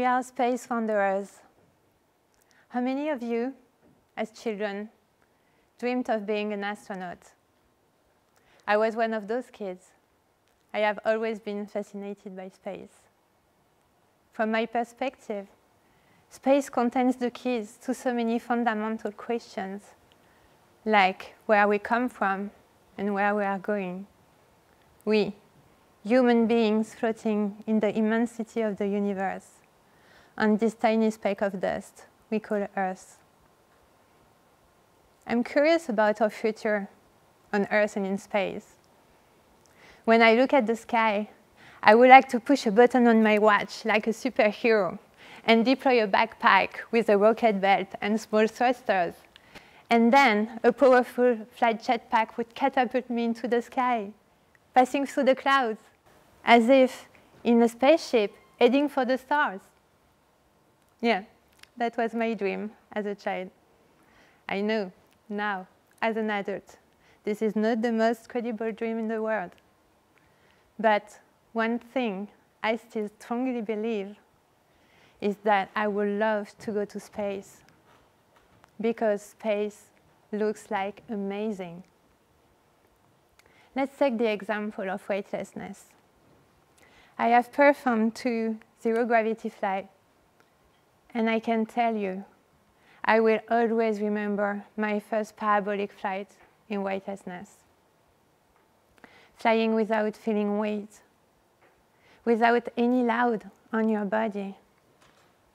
We are space wanderers. How many of you, as children, dreamed of being an astronaut? I was one of those kids. I have always been fascinated by space. From my perspective, space contains the keys to so many fundamental questions, like where we come from and where we are going. We, human beings floating in the immensity of the universe, on this tiny speck of dust we call Earth. I'm curious about our future on Earth and in space. When I look at the sky, I would like to push a button on my watch like a superhero and deploy a backpack with a rocket belt and small thrusters. And then a powerful flight jetpack would catapult me into the sky, passing through the clouds, as if in a spaceship heading for the stars. Yeah, that was my dream as a child. I know now, as an adult, this is not the most credible dream in the world. But one thing I still strongly believe is that I would love to go to space, because space looks like amazing. Let's take the example of weightlessness. I have performed 2 zero-gravity flights, and I can tell you, I will always remember my first parabolic flight in weightlessness. Flying without feeling weight, without any load on your body,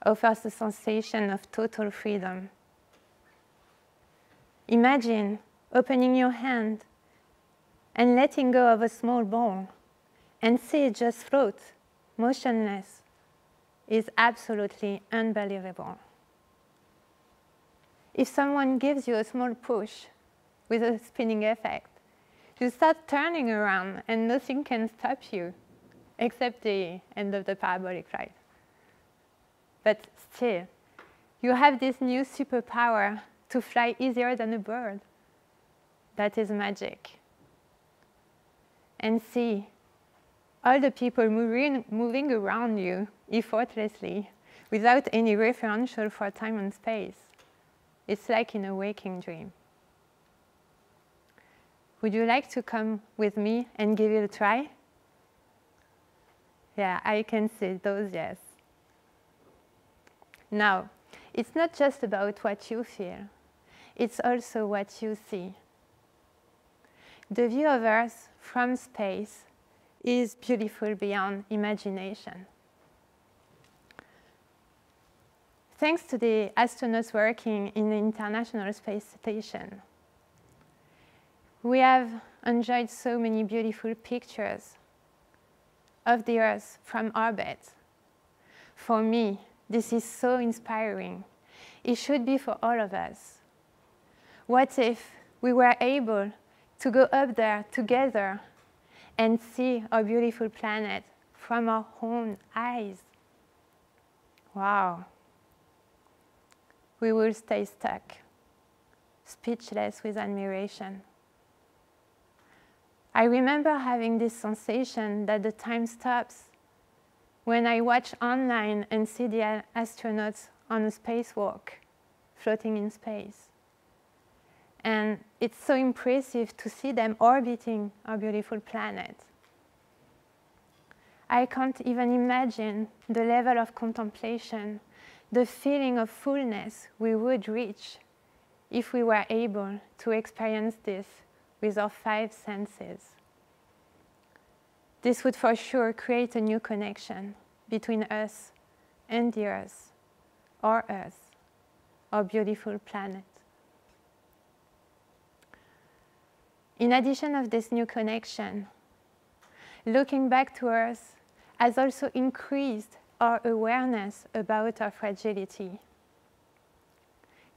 offers a sensation of total freedom. Imagine opening your hand and letting go of a small ball and see it just float, motionless, is absolutely unbelievable. If someone gives you a small push with a spinning effect, you start turning around and nothing can stop you, except the end of the parabolic flight. But still, you have this new superpower to fly easier than a bird. That is magic. And see all the people moving around you effortlessly, without any referential for time and space. It's like in a waking dream. Would you like to come with me and give it a try? Yeah, I can see those yes. Now, it's not just about what you feel. It's also what you see. The view of Earth from space is beautiful beyond imagination. Thanks to the astronauts working in the International Space Station, we have enjoyed so many beautiful pictures of the Earth from orbit. For me, this is so inspiring. It should be for all of us. What if we were able to go up there together and see our beautiful planet from our own eyes? Wow. We will stay stuck, speechless with admiration. I remember having this sensation that the time stops when I watch online and see the astronauts on a spacewalk, floating in space. And it's so impressive to see them orbiting our beautiful planet. I can't even imagine the level of contemplation, the feeling of fullness we would reach if we were able to experience this with our 5 senses. This would for sure create a new connection between us and the Earth, our Earth, our beautiful planet. In addition of this new connection, looking back to Earth has also increased our awareness about our fragility.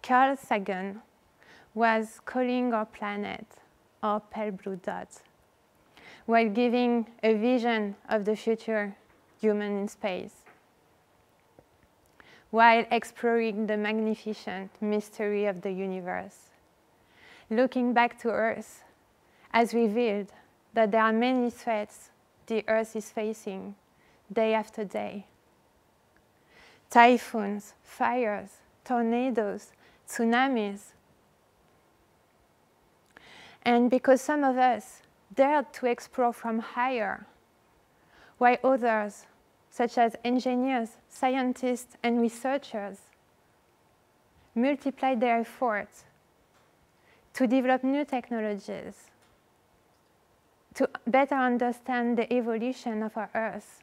Carl Sagan was calling our planet our pale blue dot, while giving a vision of the future human in space, while exploring the magnificent mystery of the universe. Looking back to Earth has revealed that there are many threats the Earth is facing day after day. typhoons, fires, tornadoes, tsunamis. And because some of us dared to explore from higher, while others, such as engineers, scientists, and researchers, multiplied their efforts to develop new technologies, to better understand the evolution of our Earth,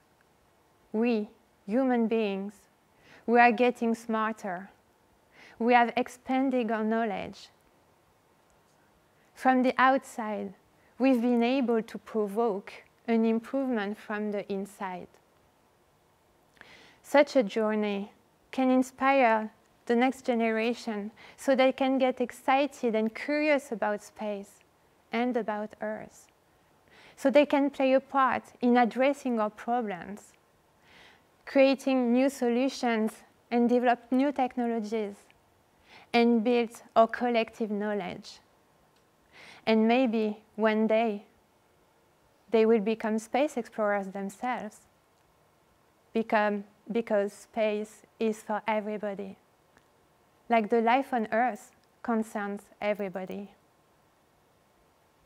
we, human beings, we are getting smarter. We have expanded our knowledge. From the outside, we've been able to provoke an improvement from the inside. Such a journey can inspire the next generation so they can get excited and curious about space and about Earth, so they can play a part in addressing our problems, creating new solutions and develop new technologies and build our collective knowledge. And maybe one day they will become space explorers themselves, because space is for everybody, like the life on Earth concerns everybody.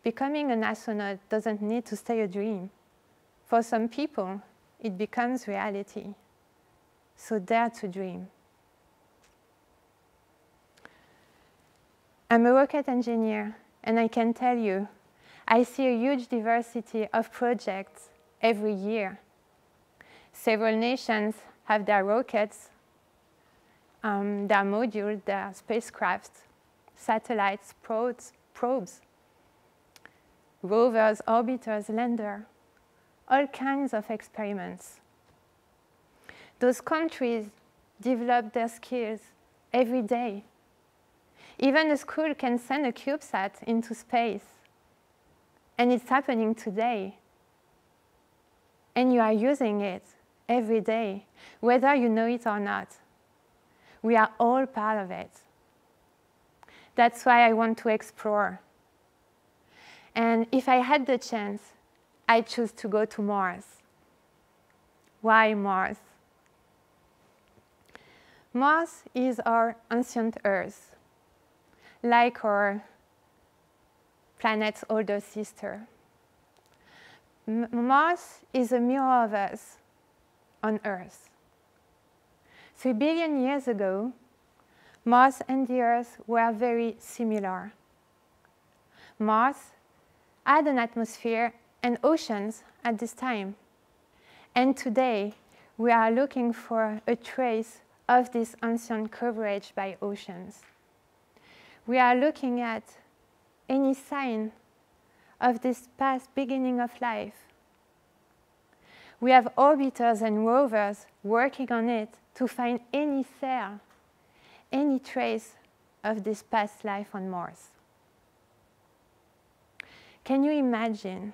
Becoming an astronaut doesn't need to stay a dream. For some people, it becomes reality. So dare to dream. I'm a rocket engineer, and I can tell you, I see a huge diversity of projects every year. Several nations have their rockets, their modules, their spacecraft, satellites, probes, rovers, orbiters, lander, all kinds of experiments. Those countries develop their skills every day. Even a school can send a CubeSat into space. And it's happening today. And you are using it every day, whether you know it or not. We are all part of it. That's why I want to explore. And if I had the chance, I choose to go to Mars. Why Mars? Mars is our ancient Earth, like our planet's older sister. Mars is a mirror of us on Earth. 3 billion years ago, Mars and the Earth were very similar. Mars had an atmosphere and oceans at this time. And today, we are looking for a trace of this ancient coverage by oceans. We are looking at any sign of this past beginning of life. We have orbiters and rovers working on it to find any cell, any trace of this past life on Mars. Can you imagine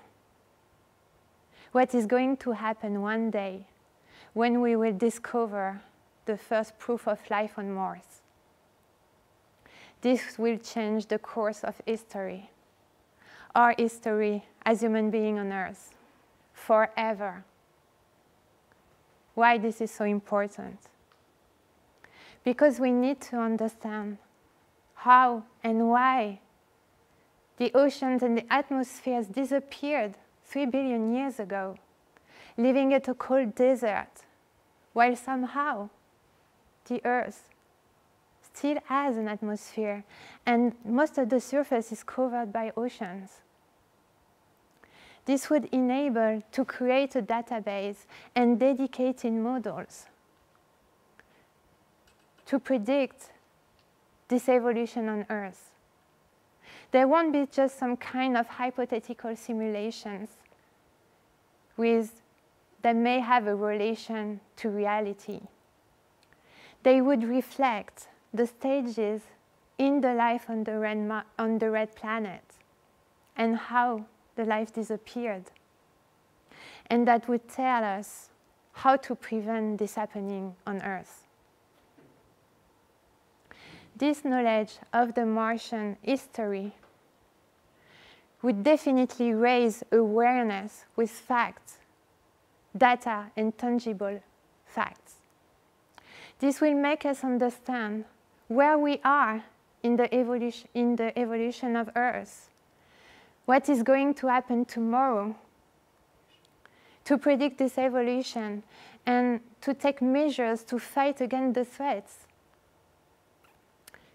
what is going to happen one day when we will discover the first proof of life on Mars? This will change the course of history, our history as human beings on Earth, forever. Why this is so important? Because we need to understand how and why the oceans and the atmospheres disappeared 3 billion years ago, leaving it a cold desert, while somehow the Earth still has an atmosphere, and most of the surface is covered by oceans. This would enable to create a database and dedicated models to predict this evolution on Earth. There won't be just some kind of hypothetical simulations that may have a relation to reality. They would reflect the stages in the life on the red planet and how the life disappeared. And that would tell us how to prevent this happening on Earth. This knowledge of the Martian history would definitely raise awareness with facts, data and tangible facts. This will make us understand where we are in the evolution of Earth, what is going to happen tomorrow, to predict this evolution and to take measures to fight against the threats,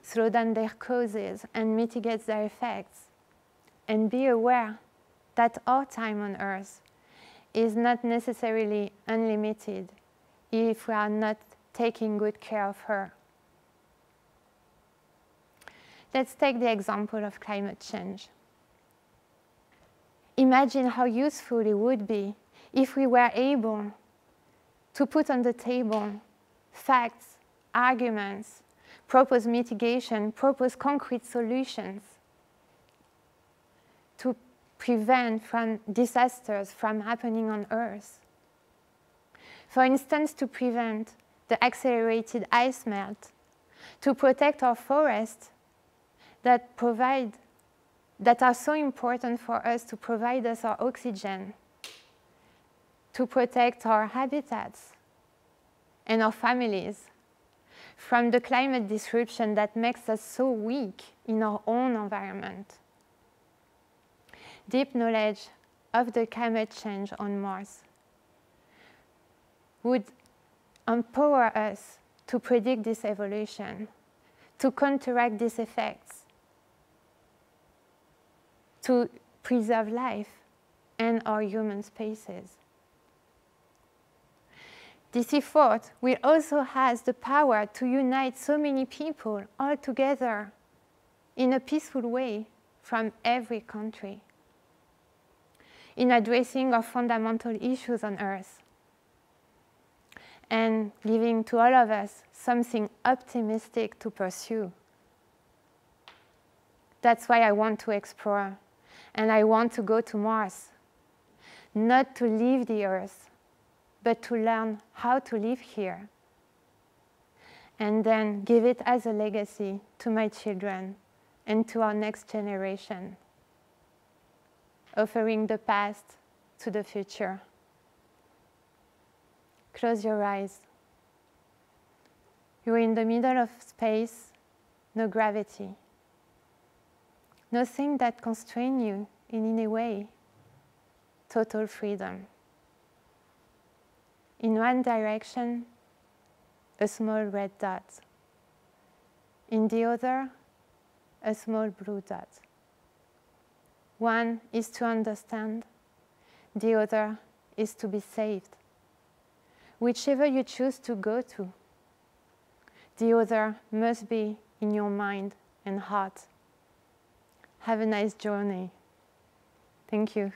slow down their causes and mitigate their effects, and be aware that our time on Earth is not necessarily unlimited if we are not taking good care of her. Let's take the example of climate change. Imagine how useful it would be if we were able to put on the table facts, arguments, propose mitigation, propose concrete solutions to prevent disasters from happening on Earth. For instance, to prevent the accelerated ice melt, to protect our forests that are so important for us to provide us our oxygen, to protect our habitats and our families from the climate disruption that makes us so weak in our own environment. Deep knowledge of the climate change on Mars would empower us to predict this evolution, to counteract these effects, to preserve life and our human spaces. This effort will also has the power to unite so many people all together in a peaceful way from every country in addressing our fundamental issues on Earth and giving to all of us something optimistic to pursue. That's why I want to explore and I want to go to Mars, not to leave the Earth, but to learn how to live here and then give it as a legacy to my children and to our next generation, offering the past to the future. Close your eyes. You're in the middle of space, no gravity, nothing that constrains you in any way, total freedom. In one direction, a small red dot. In the other, a small blue dot. One is to understand, the other is to be saved. Whichever you choose to go to, the other must be in your mind and heart. Have a nice journey. Thank you.